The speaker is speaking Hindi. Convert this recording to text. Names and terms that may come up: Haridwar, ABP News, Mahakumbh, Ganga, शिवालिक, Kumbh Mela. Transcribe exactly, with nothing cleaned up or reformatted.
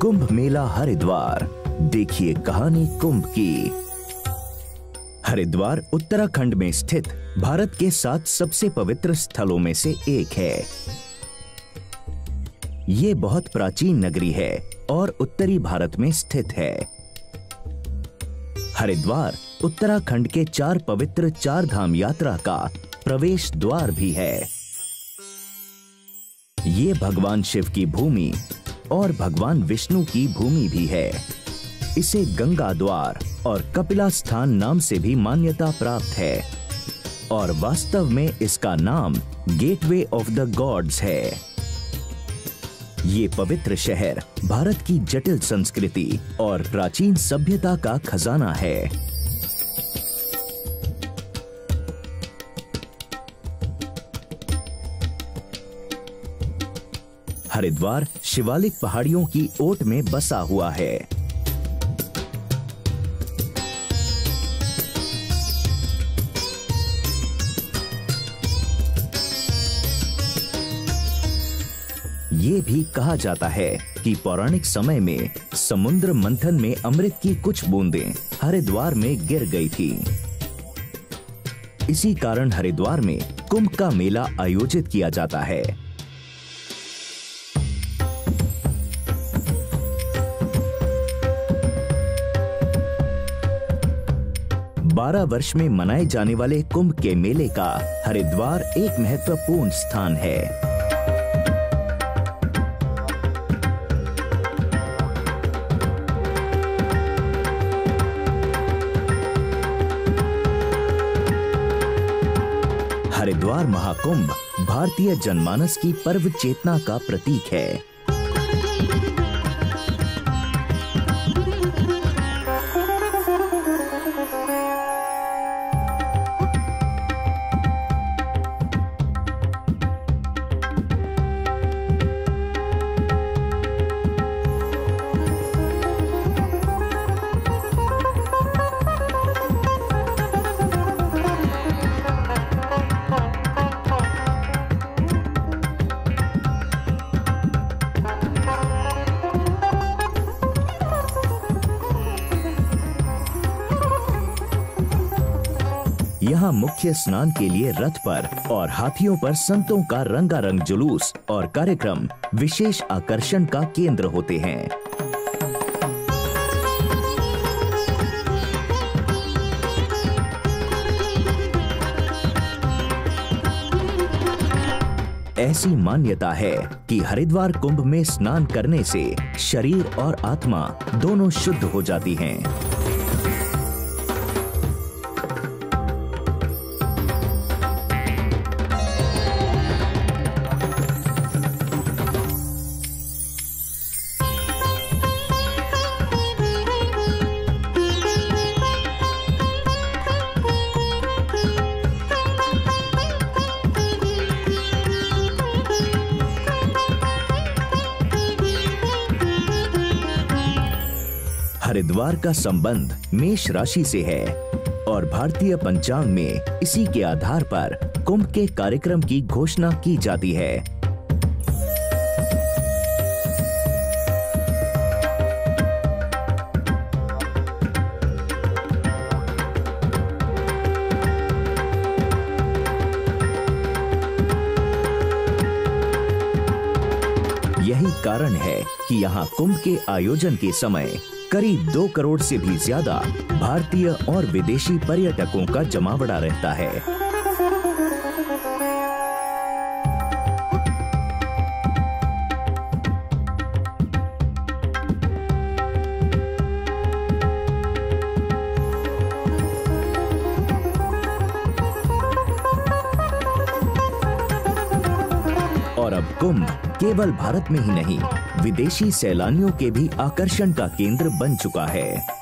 कुंभ मेला हरिद्वार, देखिए कहानी कुंभ की। हरिद्वार उत्तराखंड में स्थित भारत के सात सबसे पवित्र स्थलों में से एक है। ये बहुत प्राचीन नगरी है और उत्तरी भारत में स्थित है। हरिद्वार उत्तराखंड के चार पवित्र चार धाम यात्रा का प्रवेश द्वार भी है। ये भगवान शिव की भूमि और भगवान विष्णु की भूमि भी है। इसे गंगा द्वार और कपिला स्थान नाम से भी मान्यता प्राप्त है और वास्तव में इसका नाम गेटवे ऑफ द गॉड्स है। ये पवित्र शहर भारत की जटिल संस्कृति और प्राचीन सभ्यता का खजाना है। हरिद्वार शिवालिक पहाड़ियों की ओट में बसा हुआ है। ये भी कहा जाता है कि पौराणिक समय में समुद्र मंथन में अमृत की कुछ बूंदें हरिद्वार में गिर गई थी। इसी कारण हरिद्वार में कुंभ का मेला आयोजित किया जाता है। बारह वर्ष में मनाए जाने वाले कुंभ के मेले का हरिद्वार एक महत्वपूर्ण स्थान है। हरिद्वार महाकुंभ भारतीय जनमानस की पर्व चेतना का प्रतीक है। यहाँ मुख्य स्नान के लिए रथ पर और हाथियों पर संतों का रंगारंग जुलूस और कार्यक्रम विशेष आकर्षण का केंद्र होते हैं। ऐसी मान्यता है कि हरिद्वार कुंभ में स्नान करने से शरीर और आत्मा दोनों शुद्ध हो जाती हैं। हरिद्वार का संबंध मेष राशि से है और भारतीय पंचांग में इसी के आधार पर कुंभ के कार्यक्रम की घोषणा की जाती है। यही कारण है कि यहाँ कुंभ के आयोजन के समय करीब दो करोड़ से भी ज्यादा भारतीय और विदेशी पर्यटकों का जमावड़ा रहता है। और अब कुंभ केवल भारत में ही नहीं, विदेशी सैलानियों के भी आकर्षण का केंद्र बन चुका है।